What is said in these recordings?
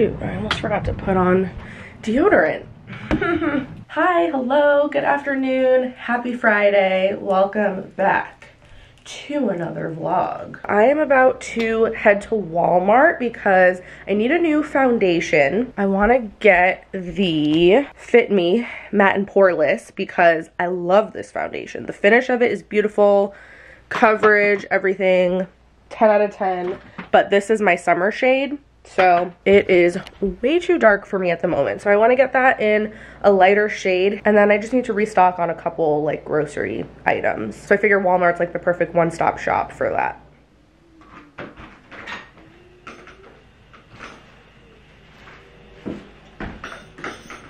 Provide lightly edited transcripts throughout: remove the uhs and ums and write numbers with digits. shoot, I almost forgot to put on deodorant. Hi, hello, good afternoon, happy Friday, welcome back to another vlog. I am about to head to Walmart because I need a new foundation. I want to get the Fit Me Matte and Poreless because I love this foundation. The finish of it is beautiful, coverage, everything, 10 out of 10. But this is my summer shade, so it is way too dark for me at the moment. So I want to get that in a lighter shade, and then I just need to restock on a couple like grocery items. So I figure Walmart's like the perfect one-stop shop for that.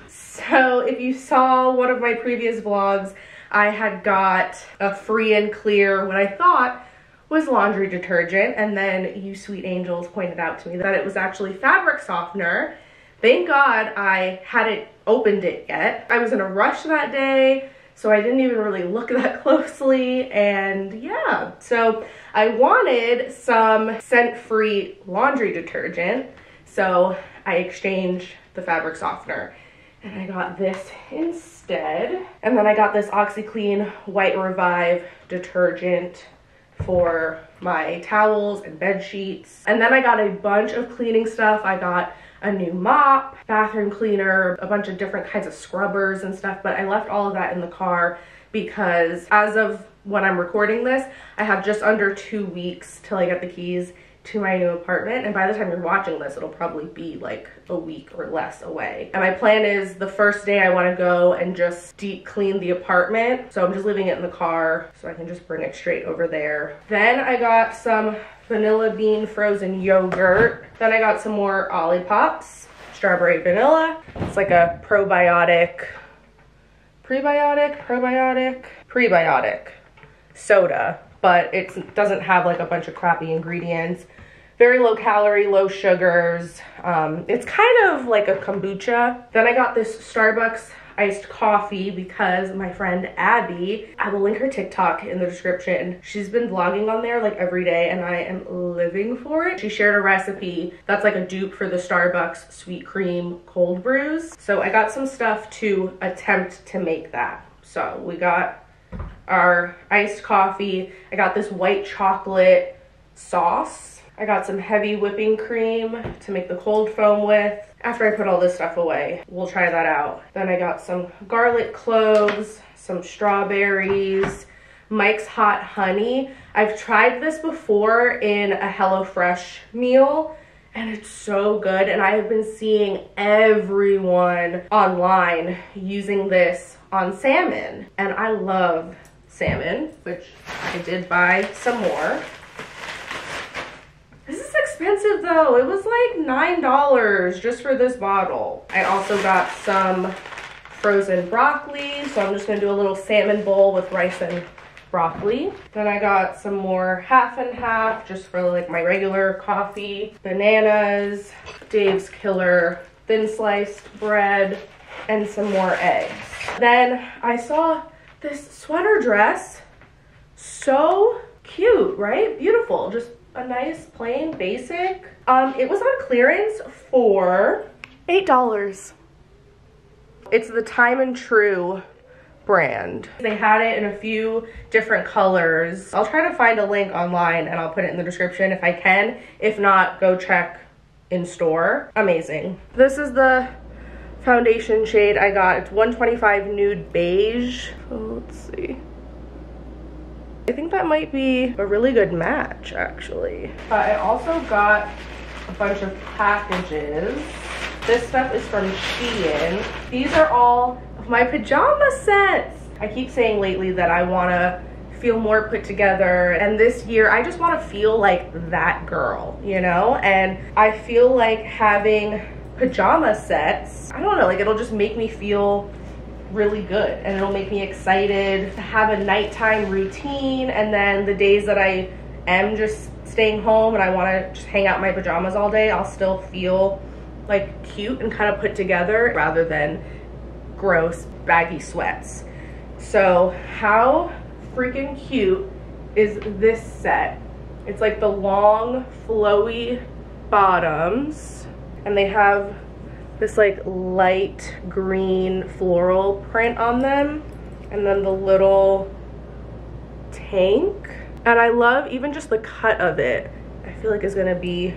So if you saw one of my previous vlogs, I had got a Free and Clear, what I thought was laundry detergent, and then you sweet angels pointed out to me that it was actually fabric softener. Thank God I hadn't opened it yet. I was in a rush that day, so I didn't even really look that closely, and yeah. So I wanted some scent-free laundry detergent, so I exchanged the fabric softener. And I got this instead. And then I got this OxyClean White Revive detergent for my towels and bed sheets. And then I got a bunch of cleaning stuff. I got a new mop, bathroom cleaner, a bunch of different kinds of scrubbers and stuff, but I left all of that in the car because as of when I'm recording this, I have just under 2 weeks till I get the keys to my new apartment, and by the time you're watching this, it'll probably be like a week or less away. And my plan is the first day I want to go and just deep clean the apartment, so I'm just leaving it in the car so I can just bring it straight over there. Then I got some vanilla bean frozen yogurt. Then I got some more Olipops, strawberry vanilla. It's like a probiotic, prebiotic soda, but it doesn't have like a bunch of crappy ingredients. Very low calorie, low sugars. It's kind of like a kombucha. Then I got this Starbucks iced coffee because my friend Abby, I will link her TikTok in the description. She's been vlogging on there like every day and I am living for it. She shared a recipe that's like a dupe for the Starbucks sweet cream cold brews. So I got some stuff to attempt to make that. So we got our iced coffee. I got this white chocolate sauce. I got some heavy whipping cream to make the cold foam with. After I put all this stuff away, we'll try that out. Then I got some garlic cloves, some strawberries, Mike's hot honey. I've tried this before in a HelloFresh meal and it's so good, and I have been seeing everyone online using this on salmon, and I love salmon, which I did buy some more. This is expensive though. It was like $9 just for this bottle. I also got some frozen broccoli, so I'm just gonna do a little salmon bowl with rice and broccoli. Then I got some more half and half just for like my regular coffee. Bananas, Dave's Killer thin sliced bread, and some more eggs. Then I saw this sweater dress. So cute, right? Beautiful. Just a nice plain basic. It was on clearance for $8. It's the Time and True brand. They had it in a few different colors. I'll try to find a link online and I'll put it in the description if I can. If not, go check in store. Amazing. This is the foundation shade I got. It's 125 nude beige. Oh, let's see. I think that might be a really good match actually. But I also got a bunch of packages. This stuff is from Shein. These are all of my pajama sets. I keep saying lately that I want to feel more put together, and this year I just want to feel like that girl, you know? And I feel like having pajama sets, I don't know, like it'll just make me feel really good and it'll make me excited to have a nighttime routine. And then the days that I am just staying home and I want to just hang out in my pajamas all day, I'll still feel like cute and kind of put together rather than gross baggy sweats. So how freaking cute is this set? It's like the long flowy bottoms. and they have this like light green floral print on them, and then the little tank. And I love even just the cut of it. I feel like it's gonna be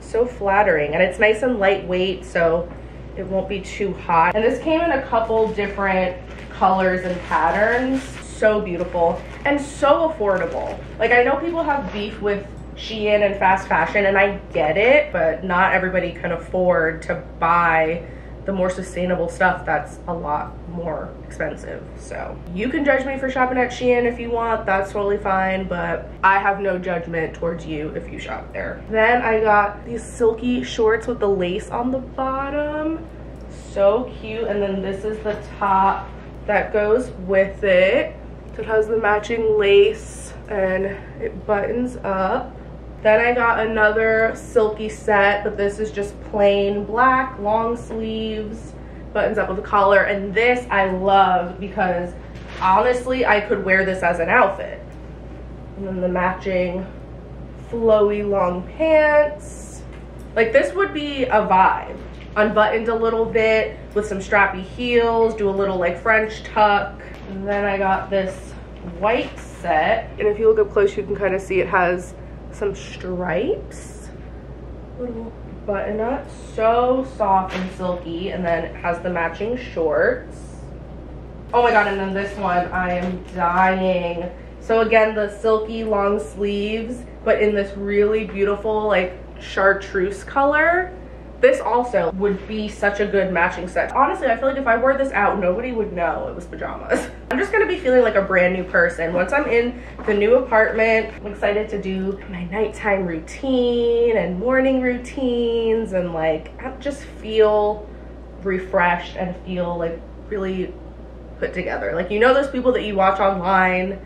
so flattering, and it's nice and lightweight, so it won't be too hot. And this came in a couple different colors and patterns. So beautiful and so affordable. Like, I know people have beef with Shein and fast fashion, and I get it, but not everybody can afford to buy the more sustainable stuff that's a lot more expensive. So you can judge me for shopping at Shein if you want, that's totally fine, but I have no judgment towards you if you shop there. Then I got these silky shorts with the lace on the bottom, so cute. And then this is the top that goes with it, so it has the matching lace and it buttons up. Then I got another silky set, but this is just plain black, long sleeves, buttons up with a collar. And this I love because honestly, I could wear this as an outfit. And then the matching flowy long pants. Like, this would be a vibe. Unbuttoned a little bit with some strappy heels, do a little like French tuck. And then I got this white set. And if you look up close, you can kind of see it has some stripes, little button up, so soft and silky. And then it has the matching shorts. Oh my god. And then this one, I am dying. So again, the silky long sleeves, but in this really beautiful like chartreuse color. This also would be such a good matching set. Honestly, I feel like if I wore this out, nobody would know it was pajamas. I'm just gonna be feeling like a brand new person. Once I'm in the new apartment, I'm excited to do my nighttime routine and morning routines, and like, I just feel refreshed and feel like really put together. Like, you know those people that you watch online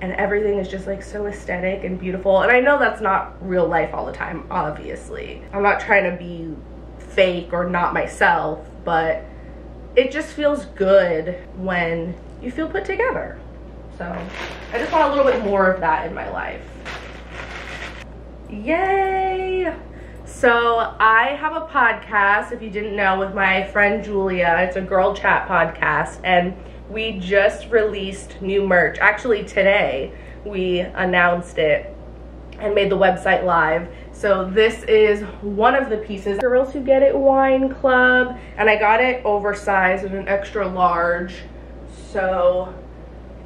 and everything is just like so aesthetic and beautiful. And I know that's not real life all the time, obviously. I'm not trying to be fake or not myself, but it just feels good when you feel put together. So I just want a little bit more of that in my life. Yay! So I have a podcast, if you didn't know, with my friend Julia. It's a girl chat podcast, and we just released new merch. Actually, today we announced it and made the website live. So this is one of the pieces, Girls Who Get It Wine Club, and I got it oversized and an extra large, so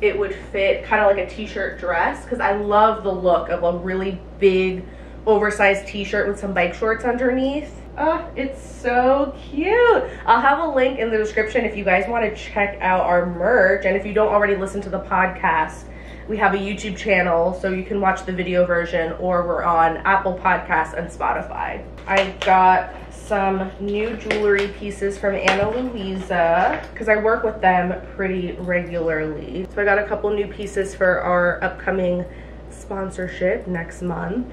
it would fit kind of like a t-shirt dress, because I love the look of a really big oversized t-shirt with some bike shorts underneath. Oh, it's so cute. I'll have a link in the description if you guys want to check out our merch. And if you don't already listen to the podcast, we have a YouTube channel, so you can watch the video version, or we're on Apple Podcasts and Spotify. I got some new jewelry pieces from Ana Luisa, because I work with them pretty regularly. So I got a couple new pieces for our upcoming sponsorship next month.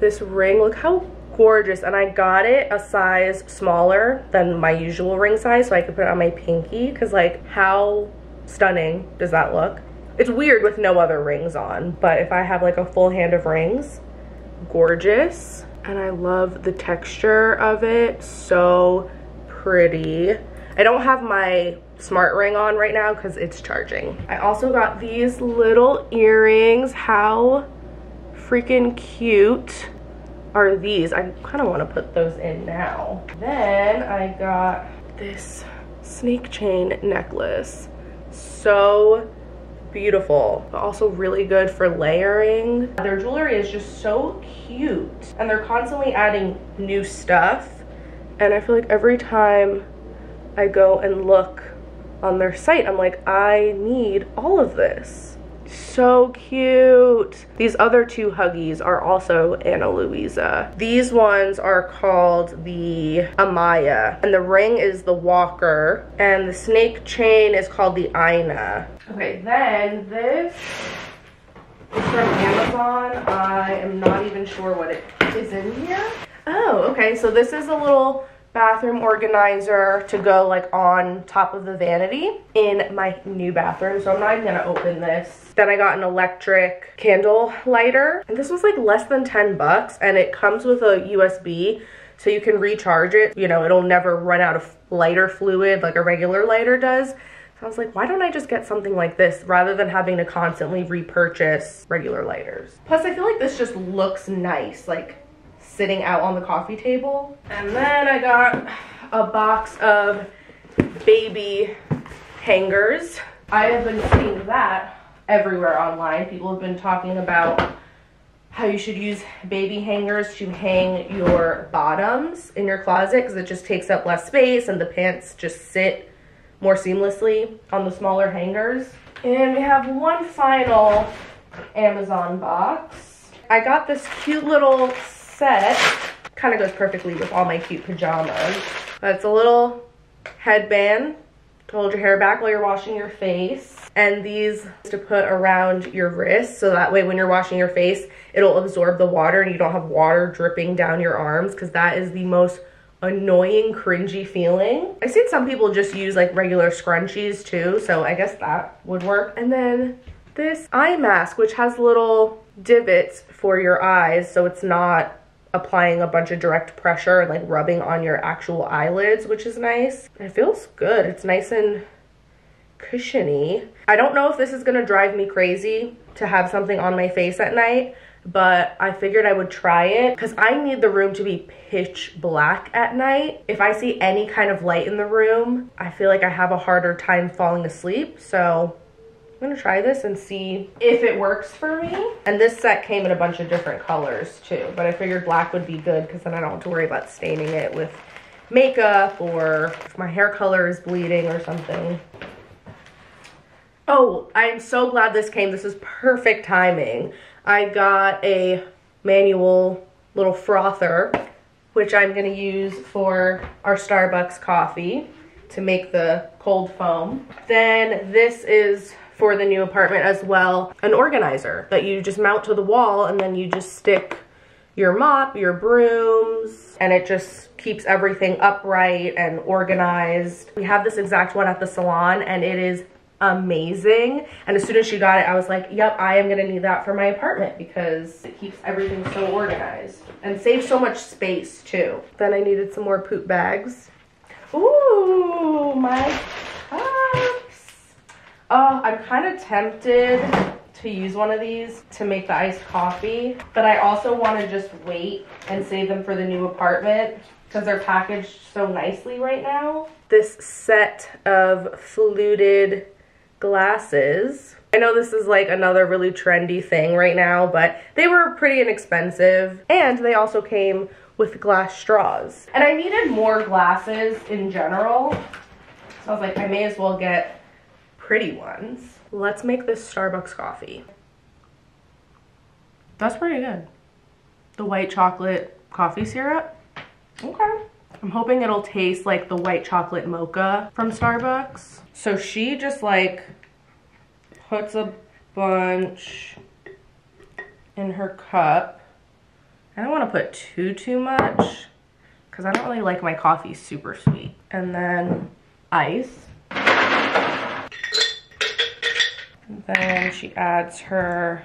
This ring, look how gorgeous, and I got it a size smaller than my usual ring size, so I could put it on my pinky, because like, how stunning does that look? It's weird with no other rings on, but if I have like a full hand of rings, gorgeous. And I love the texture of it, so pretty. I don't have my smart ring on right now because it's charging. I also got these little earrings. How freaking cute are these? I kind of want to put those in now. Then I got this snake chain necklace, so beautiful, but also really good for layering. Their jewelry is just so cute, and they're constantly adding new stuff, and I feel like every time I go and look on their site, I'm like, I need all of this. So cute. These other two huggies are also Ana Luisa. These ones are called the Amaya, and the ring is the Walker, and the snake chain is called the Ina. Okay, then this is from Amazon. I am not even sure what it is in here. Oh, okay, so this is a little bathroom organizer to go like on top of the vanity in my new bathroom, so I'm not even gonna open this. Then I got an electric candle lighter, and this was like less than $10 bucks, and it comes with a USB, so you can recharge it. You know, it'll never run out of lighter fluid like a regular lighter does. So I was like, why don't I just get something like this rather than having to constantly repurchase regular lighters? Plus, I feel like this just looks nice, like sitting out on the coffee table. And then I got a box of baby hangers. I have been seeing that everywhere online. People have been talking about how you should use baby hangers to hang your bottoms in your closet because it just takes up less space and the pants just sit more seamlessly on the smaller hangers. And we have one final Amazon box. I got this cute little set. Kind of goes perfectly with all my cute pajamas. But it's a little headband to hold your hair back while you're washing your face. And these to put around your wrist so that way when you're washing your face, it'll absorb the water and you don't have water dripping down your arms, because that is the most annoying, cringy feeling. I've seen some people just use like regular scrunchies too, so I guess that would work. And then this eye mask, which has little divots for your eyes, so it's not applying a bunch of direct pressure and like rubbing on your actual eyelids, which is nice. It feels good. It's nice and cushiony. I don't know if this is gonna drive me crazy to have something on my face at night, but I figured I would try it because I need the room to be pitch black at night. If I see any kind of light in the room, I feel like I have a harder time falling asleep. So I'm gonna try this and see if it works for me. And this set came in a bunch of different colors too, but I figured black would be good because then I don't have to worry about staining it with makeup or if my hair color is bleeding or something. Oh, I am so glad this came. This is perfect timing. I got a manual little frother, which I'm gonna use for our Starbucks coffee to make the cold foam. Then this is for the new apartment as well, an organizer that you just mount to the wall and then you just stick your mop, your brooms, and it just keeps everything upright and organized. We have this exact one at the salon and it is amazing, and as soon as she got it I was like, yep, I am gonna need that for my apartment because it keeps everything so organized and saves so much space too. Then I needed some more poop bags. Ooh, my cups. Oh, I'm kind of tempted to use one of these to make the iced coffee, but I also want to just wait and save them for the new apartment because they're packaged so nicely right now. This set of fluted glasses. I know this is like another really trendy thing right now, but they were pretty inexpensive and they also came with glass straws. And I needed more glasses in general, so I was like, I may as well get pretty ones. Let's make this Starbucks coffee. That's pretty good. The white chocolate coffee syrup. Okay. I'm hoping it'll taste like the white chocolate mocha from Starbucks. So she just like puts a bunch in her cup. I don't want to put too much because I don't really like my coffee super sweet. And then ice. And then she adds her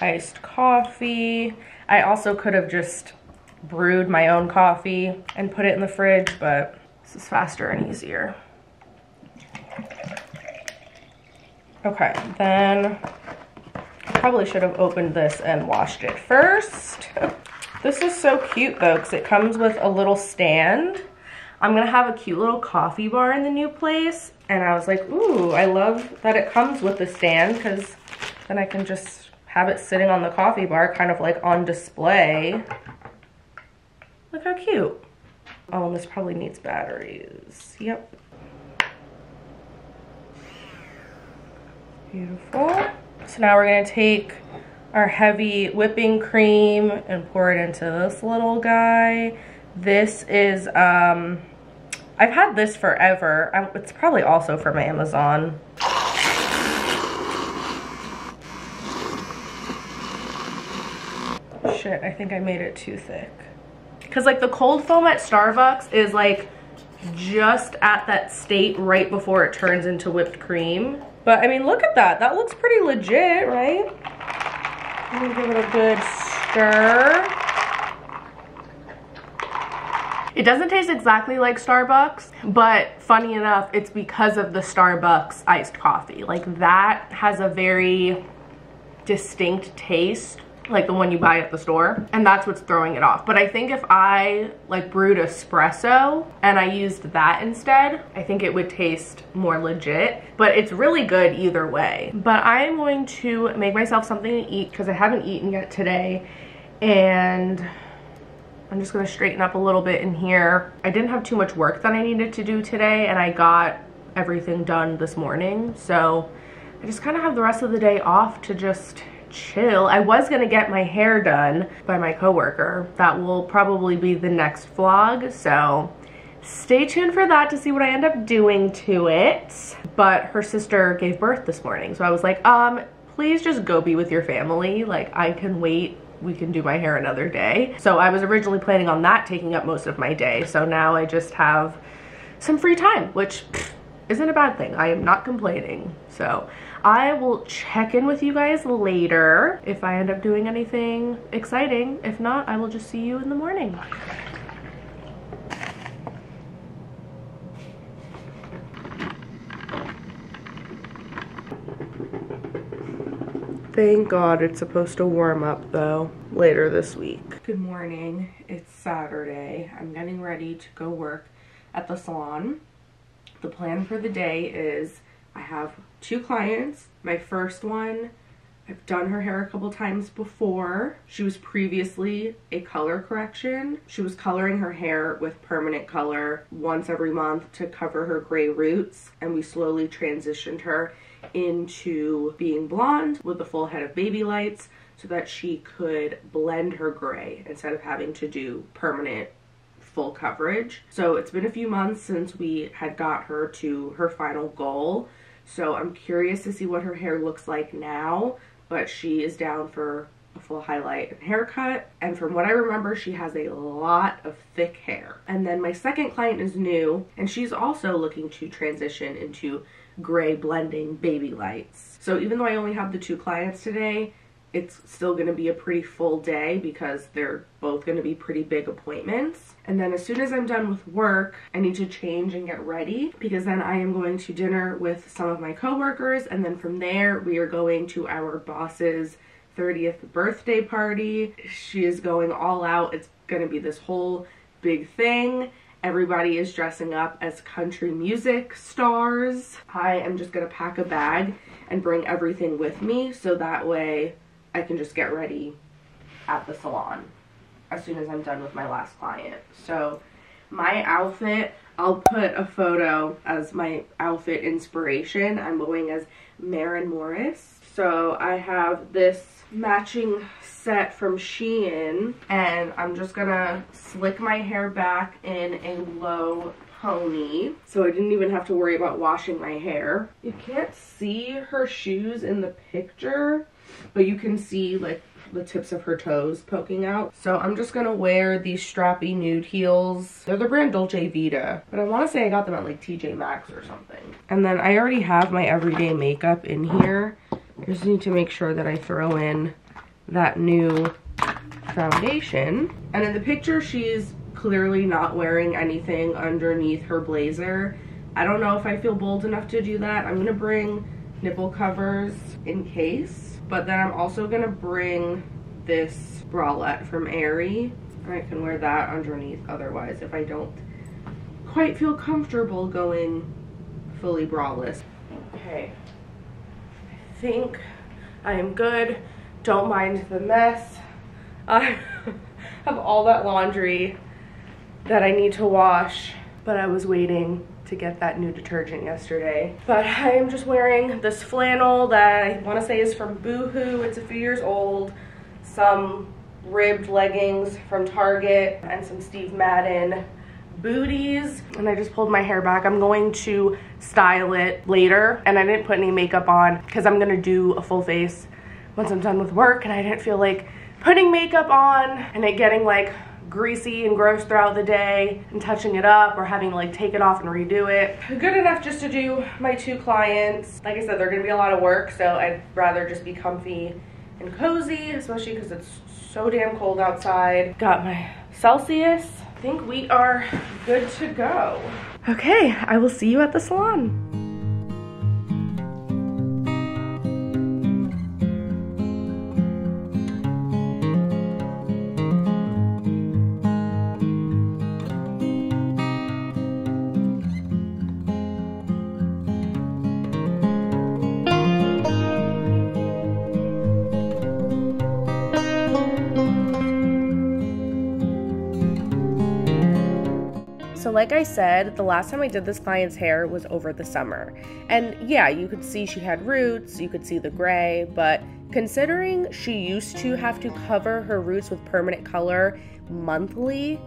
iced coffee. I also could have just brewed my own coffee and put it in the fridge, but this is faster and easier. Okay, then I probably should have opened this and washed it first. This is so cute though, because it comes with a little stand. I'm gonna have a cute little coffee bar in the new place, and I was like, ooh, I love that it comes with the stand because then I can just have it sitting on the coffee bar, kind of like on display. Look how cute. Oh, and this probably needs batteries. Yep. Beautiful. So now we're gonna take our heavy whipping cream and pour it into this little guy. This is, I've had this forever. It's probably also from Amazon. Shit, I think I made it too thick. Because like the cold foam at Starbucks is like just at that state right before it turns into whipped cream. But I mean, look at that. That looks pretty legit, right? I'm gonna give it a good stir. It doesn't taste exactly like Starbucks, but funny enough, it's because of the Starbucks iced coffee. Like, that has a very distinct taste, like the one you buy at the store, and that's what's throwing it off. But I think if I like brewed espresso and I used that instead, I think it would taste more legit, but it's really good either way. But I am going to make myself something to eat because I haven't eaten yet today, and I'm just gonna straighten up a little bit in here. I didn't have too much work that I needed to do today, and I got everything done this morning, so I just kind of have the rest of the day off to just chill. I was gonna get my hair done by my coworker. That will probably be the next vlog, so stay tuned for that to see what I end up doing to it. But her sister gave birth this morning, so I was like, please just go be with your family. Like, I can wait. We can do my hair another day. So I was originally planning on that taking up most of my day, so now I just have some free time, which isn't a bad thing. I am not complaining. So I will check in with you guys later if I end up doing anything exciting. If not, I will just see you in the morning. Thank God it's supposed to warm up though later this week. Good morning. It's Saturday. I'm getting ready to go work at the salon. The plan for the day is I have two clients. My first one, I've done her hair a couple times before. She was previously a color correction. She was coloring her hair with permanent color once every month to cover her gray roots, and we slowly transitioned her into being blonde with a full head of baby lights so that she could blend her gray instead of having to do permanent full coverage. So it's been a few months since we had got her to her final goal, so I'm curious to see what her hair looks like now, but she is down for a full highlight and haircut, and from what I remember, she has a lot of thick hair. And then my second client is new, and she's also looking to transition into gray blending baby lights. So even though I only have the two clients today, it's still going to be a pretty full day because they're both going to be pretty big appointments. And then as soon as I'm done with work, I need to change and get ready because then I am going to dinner with some of my coworkers, and then from there we are going to our boss's 30th birthday party. She is going all out. It's going to be this whole big thing. Everybody is dressing up as country music stars. I am just going to pack a bag and bring everything with me so that way I can just get ready at the salon as soon as I'm done with my last client. So my outfit, I'll put a photo as my outfit inspiration. I'm going as Maren Morris. So I have this matching set from Shein, and I'm just gonna slick my hair back in a low pony, so I didn't even have to worry about washing my hair. You can't see her shoes in the picture, but you can see like the tips of her toes poking out. So I'm just gonna wear these strappy nude heels. They're the brand Dolce Vita, but I want to say I got them at like TJ Maxx or something. And then I already have my everyday makeup in here. I just need to make sure that I throw in that new foundation. And in the picture, she's clearly not wearing anything underneath her blazer. I don't know if I feel bold enough to do that. I'm gonna bring nipple covers in case, but then I'm also gonna bring this bralette from Aerie, and I can wear that underneath otherwise if I don't quite feel comfortable going fully braless. Okay, I think I am good. Don't mind the mess. I have all that laundry that I need to wash, but I was waiting to get that new detergent yesterday. But I am just wearing this flannel that I want to say is from Boohoo. It's a few years old. Some ribbed leggings from Target and some Steve Madden booties. And I just pulled my hair back. I'm going to style it later, and I didn't put any makeup on because I'm gonna do a full face once I'm done with work, and I didn't feel like putting makeup on and it getting like greasy and gross throughout the day and touching it up or having to like take it off and redo it. Good enough just to do my two clients. Like I said, they're gonna be a lot of work, so I'd rather just be comfy and cozy, especially because it's so damn cold outside. Got my Celsius. I think we are good to go. Okay, I will see you at the salon. Like I said, the last time I did this client's hair was over the summer. And yeah, you could see she had roots, you could see the gray, but considering she used to have to cover her roots with permanent color monthly,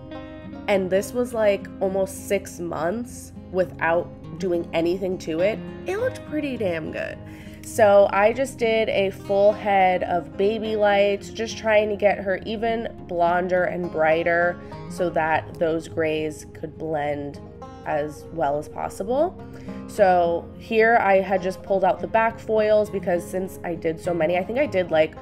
and this was like almost 6 months without doing anything to it, it looked pretty damn good. So I just did a full head of baby lights, just trying to get her even blonder and brighter so that those grays could blend as well as possible. So here I had just pulled out the back foils because since I did so many, I think I did like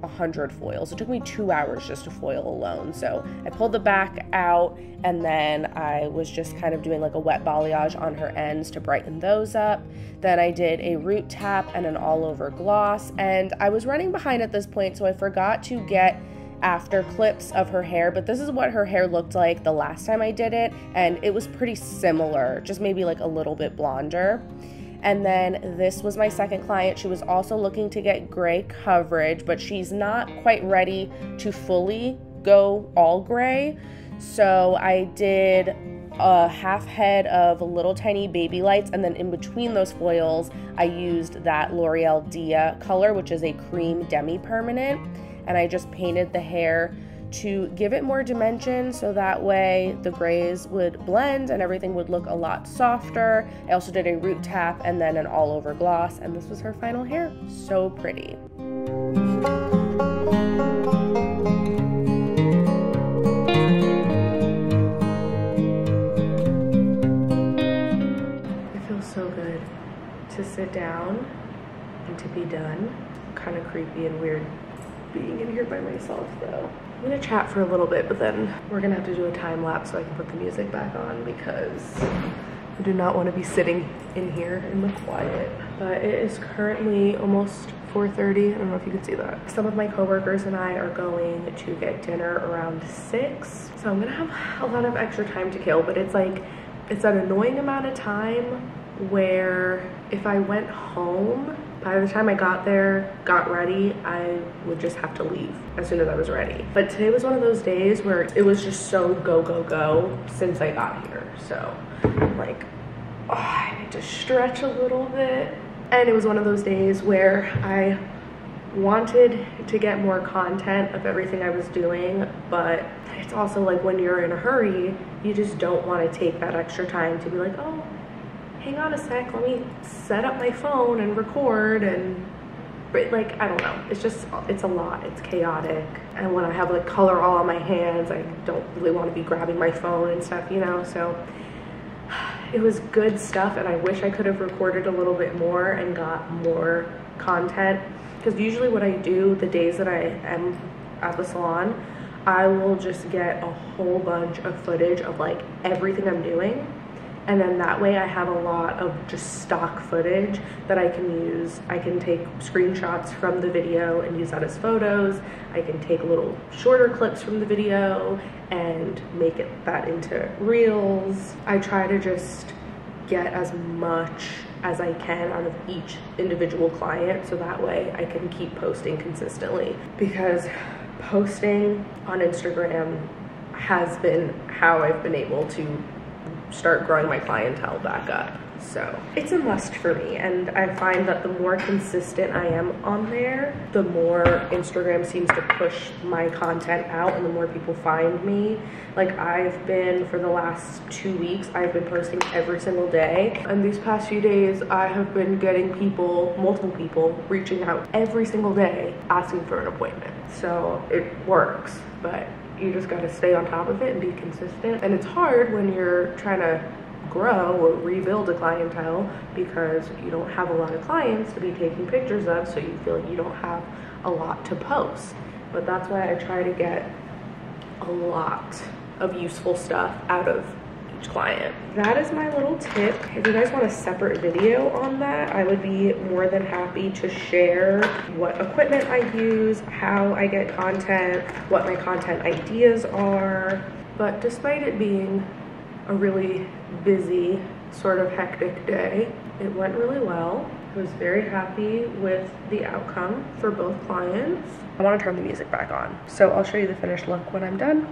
100 foils. It took me 2 hours just to foil alone. So I pulled the back out and then I was just kind of doing like a wet balayage on her ends to brighten those up. Then I did a root tap and an all over gloss, and I was running behind at this point, so I forgot to get after clips of her hair, but this is what her hair looked like the last time I did it, and it was pretty similar, just maybe like a little bit blonder. And then this was my second client. She was also looking to get gray coverage, but she's not quite ready to fully go all gray. So I did a half head of little tiny baby lights, and then in between those foils, I used that L'Oreal Dia color, which is a cream demi-permanent, and I just painted the hair to give it more dimension so that way the grays would blend and everything would look a lot softer. I also did a root tap and then an all over gloss, and this was her final hair. So pretty. It feels so good to sit down and to be done. Kind of creepy and weird being in here by myself though. I'm gonna chat for a little bit, but then we're gonna have to do a time lapse so I can put the music back on because I do not want to be sitting in here in the quiet. But it is currently almost 4:30. I don't know if you can see that. Some of my coworkers and I are going to get dinner around 6. So I'm gonna have a lot of extra time to kill, but it's like, it's an annoying amount of time where if I went home, by the time I got there, got ready, I would just have to leave as soon as I was ready. But today was one of those days where it was just so go, go, go since I got here. So like, oh, I need to stretch a little bit. And it was one of those days where I wanted to get more content of everything I was doing, but it's also like when you're in a hurry, you just don't want to take that extra time to be like, oh, hang on a sec, let me set up my phone and record, and like, I don't know, it's just, it's a lot, it's chaotic. And when I have like color all on my hands, I don't really want to be grabbing my phone and stuff, you know. So it was good stuff, and I wish I could have recorded a little bit more and got more content, because usually what I do the days that I am at the salon, I will just get a whole bunch of footage of like everything I'm doing. And then that way I have a lot of just stock footage that I can use. I can take screenshots from the video and use that as photos. I can take little shorter clips from the video and make it that into reels. I try to just get as much as I can out of each individual client so that way I can keep posting consistently, because posting on Instagram has been how I've been able to start growing my clientele back up. So it's a must for me, and I find that the more consistent I am on there, the more Instagram seems to push my content out and the more people find me. Like, I've been, for the last 2 weeks, I've been posting every single day, and these past few days I have been getting people, multiple people, reaching out every single day asking for an appointment. So it works, but you just gotta stay on top of it and be consistent. And it's hard when you're trying to grow or rebuild a clientele because you don't have a lot of clients to be taking pictures of, so you feel like you don't have a lot to post. But that's why I try to get a lot of useful stuff out of each client. That is my little tip. If you guys want a separate video on that, I would be more than happy to share what equipment I use, how I get content, what my content ideas are. But despite it being a really busy, sort of hectic day, it went really well. I was very happy with the outcome for both clients. I want to turn the music back on, so I'll show you the finished look when I'm done.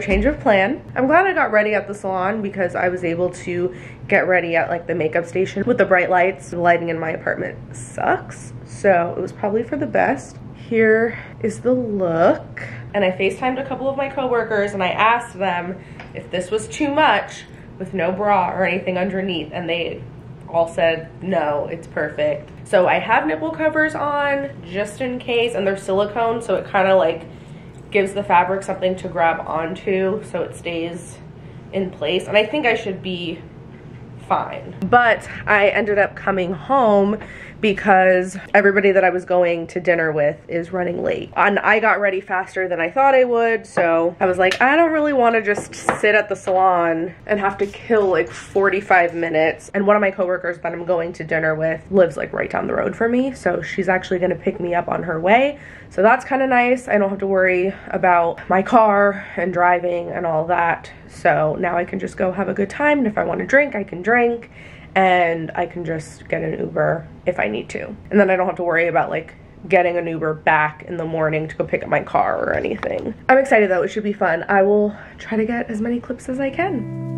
Change of plan. I'm glad I got ready at the salon because I was able to get ready at like the makeup station with the bright lights. The lighting in my apartment sucks, so it was probably for the best. Here is the look. And I FaceTimed a couple of my coworkers and I asked them if this was too much with no bra or anything underneath, and they all said no, it's perfect. So I have nipple covers on just in case, and they're silicone, so it kind of like gives the fabric something to grab onto so it stays in place, and I think I should be fine. But I ended up coming home because everybody that I was going to dinner with is running late, and I got ready faster than I thought I would, so I was like, I don't really want to just sit at the salon and have to kill like 45 minutes. And one of my coworkers that I'm going to dinner with lives like right down the road from me, so she's actually going to pick me up on her way, so that's kind of nice. I don't have to worry about my car and driving and all that, so now I can just go have a good time, and if I want to drink I can drink, and I can just get an Uber if I need to, and then I don't have to worry about like getting an Uber back in the morning to go pick up my car or anything. I'm excited though, it should be fun. I will try to get as many clips as I can.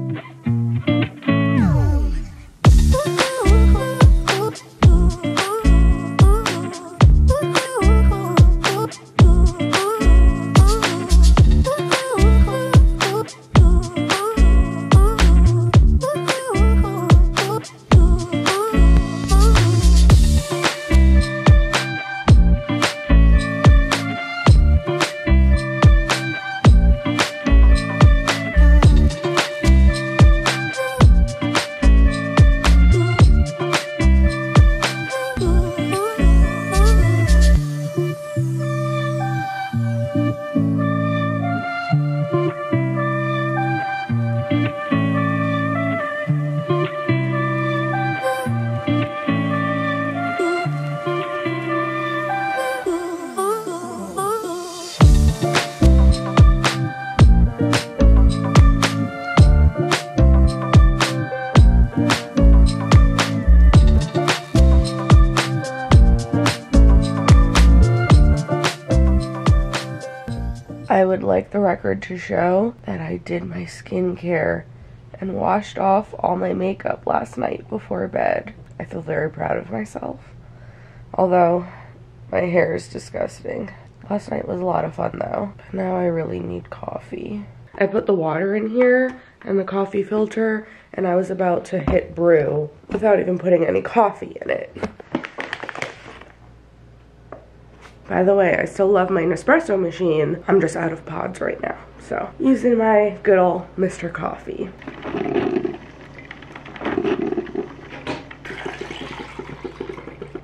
Like the record to show that I did my skincare and washed off all my makeup last night before bed. I feel very proud of myself, although my hair is disgusting. Last night was a lot of fun though. Now I really need coffee. I put the water in here and the coffee filter, and I was about to hit brew without even putting any coffee in it. By the way, I still love my Nespresso machine. I'm just out of pods right now, so using my good old Mr. Coffee.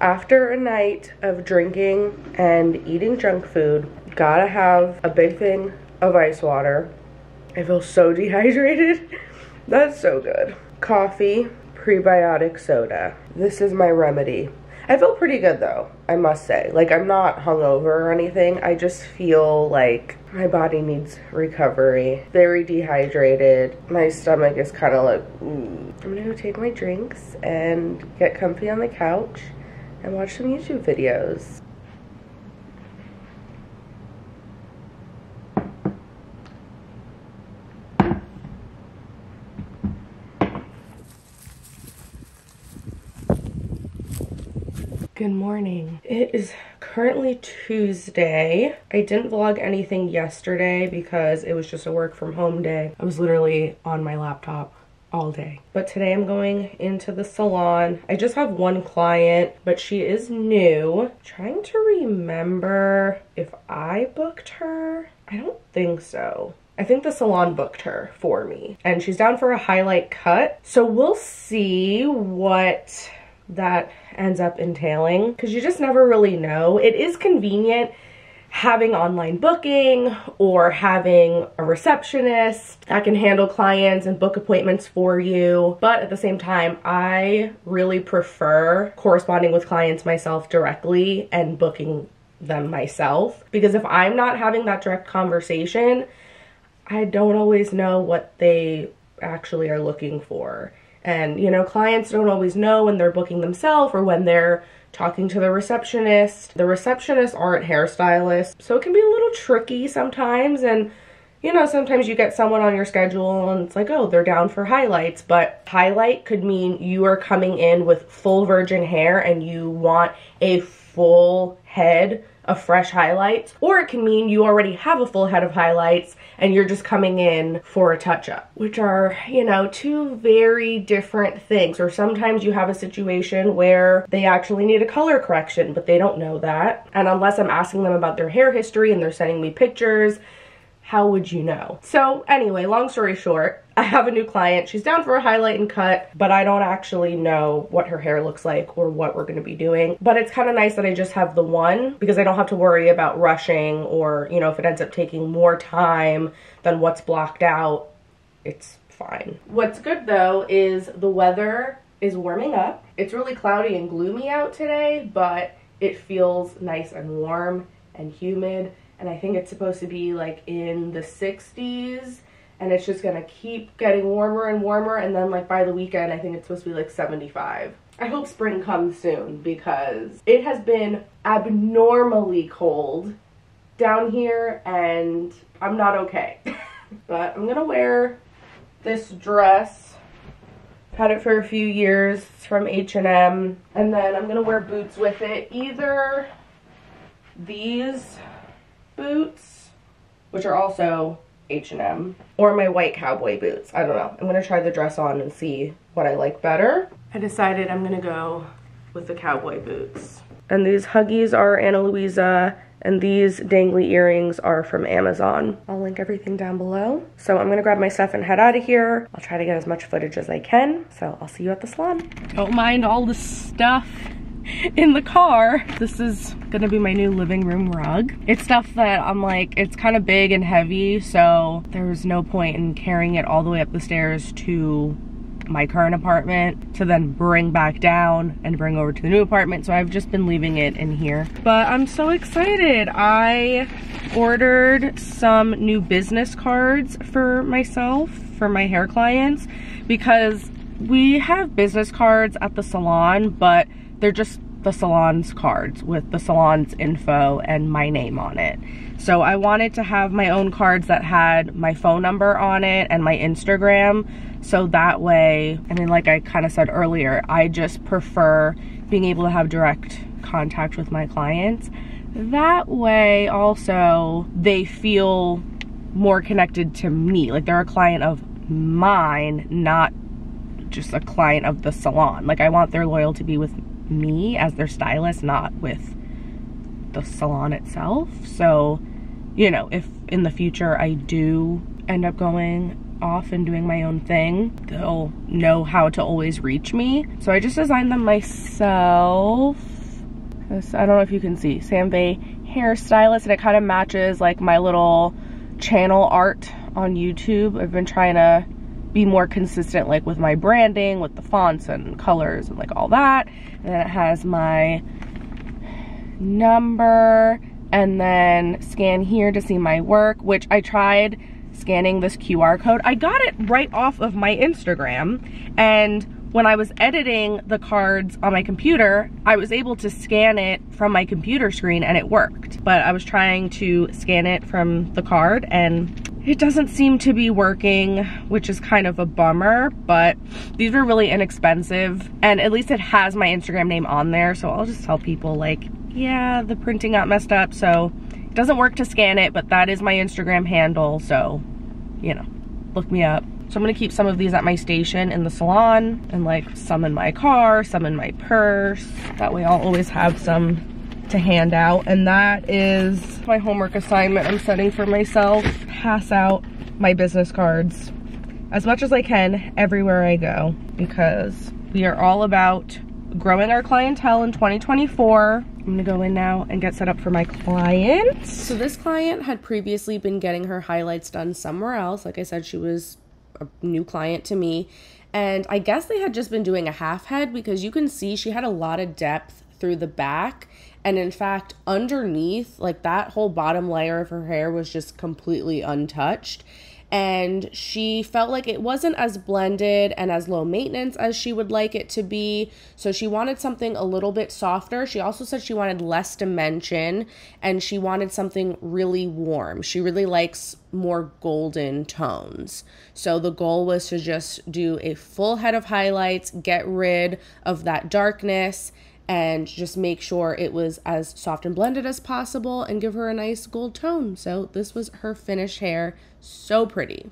After a night of drinking and eating junk food, gotta have a big thing of ice water. I feel so dehydrated. That's so good. Coffee, prebiotic soda. This is my remedy. I feel pretty good though, I must say. Like, I'm not hungover or anything. I just feel like my body needs recovery. Very dehydrated. My stomach is kind of like, ooh. I'm gonna go take my drinks and get comfy on the couch and watch some YouTube videos. Good morning. It is currently Tuesday. I didn't vlog anything yesterday because it was just a work from home day. I was literally on my laptop all day. But today I'm going into the salon. I just have one client, but she is new. I'm trying to remember if I booked her. I don't think so. I think the salon booked her for me, and she's down for a highlight cut. So we'll see what that ends up entailing, because you just never really know. It is convenient having online booking or having a receptionist that can handle clients and book appointments for you, but at the same time, I really prefer corresponding with clients myself directly and booking them myself, because if I'm not having that direct conversation, I don't always know what they actually are looking for. And, you know, clients don't always know when they're booking themselves or when they're talking to the receptionist. The receptionists aren't hairstylists, so it can be a little tricky sometimes. And, you know, sometimes you get someone on your schedule and it's like, oh, they're down for highlights. But highlight could mean you are coming in with full virgin hair and you want a full head of fresh highlights, or it can mean you already have a full head of highlights and you're just coming in for a touch-up, which are, you know, two very different things. Or sometimes you have a situation where they actually need a color correction, but they don't know that, and unless I'm asking them about their hair history and they're sending me pictures, how would you know? So anyway, long story short, I have a new client. She's down for a highlight and cut, but I don't actually know what her hair looks like or what we're gonna be doing. But it's kind of nice that I just have the one, because I don't have to worry about rushing, or, you know, if it ends up taking more time than what's blocked out, it's fine. What's good though is the weather is warming up. It's really cloudy and gloomy out today, but it feels nice and warm and humid. And I think it's supposed to be like in the 60s. And it's just gonna keep getting warmer and warmer, and then like by the weekend I think it's supposed to be like 75. I hope spring comes soon, because it has been abnormally cold down here and I'm not okay. But I'm gonna wear this dress. I've had it for a few years. It's from H&M, and then I'm gonna wear boots with it. Either these boots, which are also H&M, or my white cowboy boots. I don't know. I'm gonna try the dress on and see what I like better. I decided I'm gonna go with the cowboy boots. And these huggies are Ana Luisa, and these dangly earrings are from Amazon. I'll link everything down below. So I'm gonna grab my stuff and head out of here. I'll try to get as much footage as I can. So I'll see you at the salon. Don't mind all the stuff in the car. This is gonna be my new living room rug. It's stuff that I'm like, it's kind of big and heavy, so there's no point in carrying it all the way up the stairs to my current apartment to then bring back down and bring over to the new apartment, so I've just been leaving it in here. But I'm so excited. I ordered some new business cards for myself, for my hair clients, because we have business cards at the salon, but they're just the salon's cards with the salon's info and my name on it. So I wanted to have my own cards that had my phone number on it and my Instagram. So that way, I mean, like I kind of said earlier, I just prefer being able to have direct contact with my clients. That way also they feel more connected to me. Like they're a client of mine, not just a client of the salon. Like I want their loyalty to be with me as their stylist, not with the salon itself. So, you know, if in the future I do end up going off and doing my own thing, they'll know how to always reach me. So I just designed them myself. This, I don't know if you can see, Sam Vay hairstylist, and it kind of matches like my little channel art on YouTube. I've been trying to be more consistent, like with my branding, with the fonts and colors and like all that. And then it has my number, and then scan here to see my work, which I tried scanning this QR code. I got it right off of my Instagram, and when I was editing the cards on my computer, I was able to scan it from my computer screen and it worked. But I was trying to scan it from the card and it doesn't seem to be working, which is kind of a bummer, but these were really inexpensive, and at least it has my Instagram name on there, so I'll just tell people like, yeah, the printing got messed up, so it doesn't work to scan it, but that is my Instagram handle, so, you know, look me up. So I'm gonna keep some of these at my station in the salon, and like some in my car, some in my purse. That way I'll always have some to hand out. And that is my homework assignment I'm setting for myself. Pass out my business cards as much as I can everywhere I go, because we are all about growing our clientele in 2024. I'm gonna go in now and get set up for my client. So this client had previously been getting her highlights done somewhere else. Like I said, she was a new client to me, and I guess they had just been doing a half head, because you can see she had a lot of depth through the back, and in fact underneath, like that whole bottom layer of her hair was just completely untouched, and she felt like it wasn't as blended and as low maintenance as she would like it to be, so she wanted something a little bit softer. She also said she wanted less dimension, and she wanted something really warm. She really likes more golden tones. So the goal was to just do a full head of highlights, get rid of that darkness, and just make sure it was as soft and blended as possible and give her a nice gold tone. So this was her finished hair, so pretty.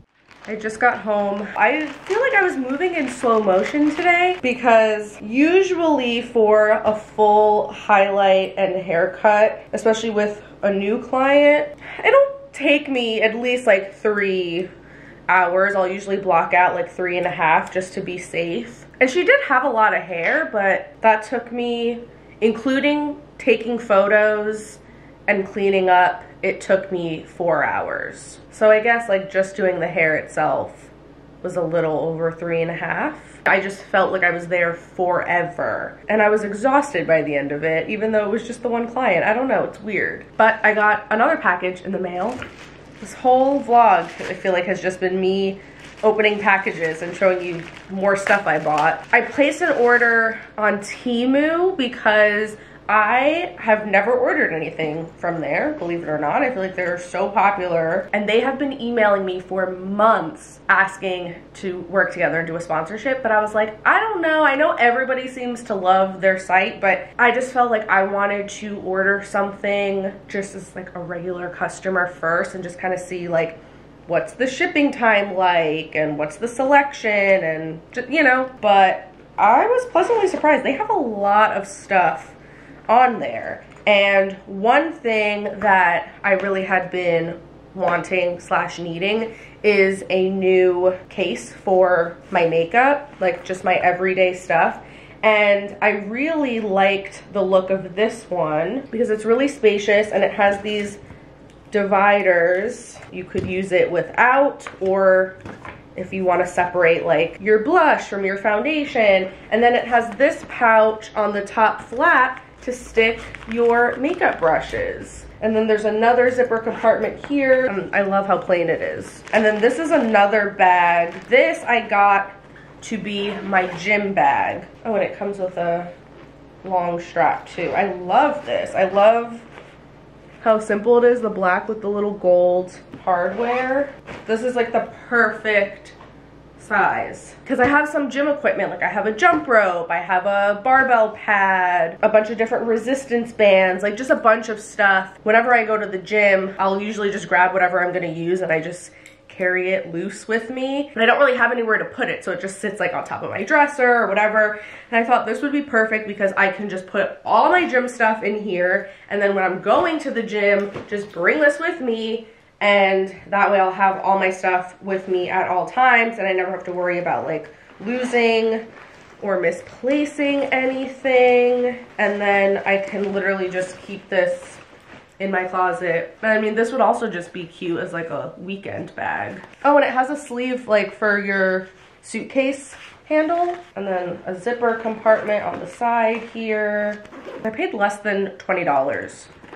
I just got home. I feel like I was moving in slow motion today, because usually for a full highlight and haircut, especially with a new client, it'll take me at least like 3 hours. I'll usually block out like 3.5 just to be safe. And she did have a lot of hair, but that took me, including taking photos and cleaning up, it took me 4 hours. So I guess like just doing the hair itself was a little over 3.5. I just felt like I was there forever, and I was exhausted by the end of it, even though it was just the one client. I don't know, it's weird. But I got another package in the mail. This whole vlog, I feel like, has just been me opening packages and showing you more stuff I bought. I placed an order on Temu because I have never ordered anything from there, believe it or not. I feel like they're so popular, and they have been emailing me for months asking to work together and do a sponsorship, but I was like, I don't know. I know everybody seems to love their site, but I just felt like I wanted to order something just as like a regular customer first, and just kind of see like what's the shipping time like and what's the selection, and just, you know. But I was pleasantly surprised. They have a lot of stuff on there, and one thing that I really had been wanting slash needing is a new case for my makeup, like just my everyday stuff. And I really liked the look of this one because it's really spacious, and it has these dividers. You could use it without, or if you want to separate like your blush from your foundation. And then it has this pouch on the top flap to stick your makeup brushes. And then there's another zipper compartment here. I love how plain it is. And then this is another bag. This I got to be my gym bag. Oh, and it comes with a long strap too. I love this. I love how simple it is, the black with the little gold hardware. This is like the perfect size, because I have some gym equipment, like I have a jump rope, I have a barbell pad, a bunch of different resistance bands, like just a bunch of stuff. Whenever I go to the gym, I'll usually just grab whatever I'm gonna use, and I just carry it loose with me, but I don't really have anywhere to put it, so it just sits like on top of my dresser or whatever. And I thought this would be perfect because I can just put all my gym stuff in here, and then when I'm going to the gym, just bring this with me, and that way I'll have all my stuff with me at all times, and I never have to worry about like losing or misplacing anything. And then I can literally just keep this in my closet. And I mean, this would also just be cute as like a weekend bag. Oh, and it has a sleeve like for your suitcase handle, and then a zipper compartment on the side here. I paid less than $20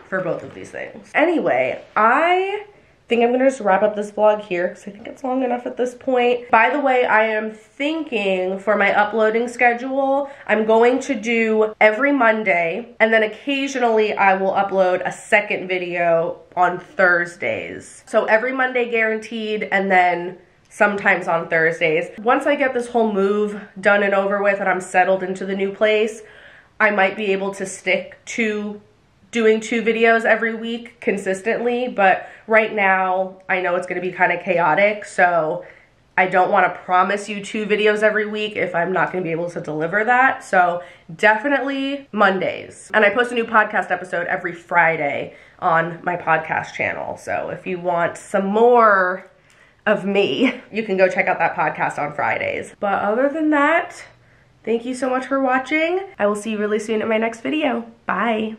for both of these things. Anyway, I think I'm gonna just wrap up this vlog here because I think it's long enough at this point. By the way, I am thinking for my uploading schedule, I'm going to do every Monday, and then occasionally I will upload a second video on Thursdays. So every Monday guaranteed, and then sometimes on Thursdays. Once I get this whole move done and over with and I'm settled into the new place, I might be able to stick to doing 2 videos every week consistently, but right now I know it's going to be kind of chaotic, so I don't want to promise you 2 videos every week if I'm not going to be able to deliver that. So definitely Mondays. And I post a new podcast episode every Friday on my podcast channel. So if you want some more of me, you can go check out that podcast on Fridays. But other than that, thank you so much for watching. I will see you really soon in my next video. Bye.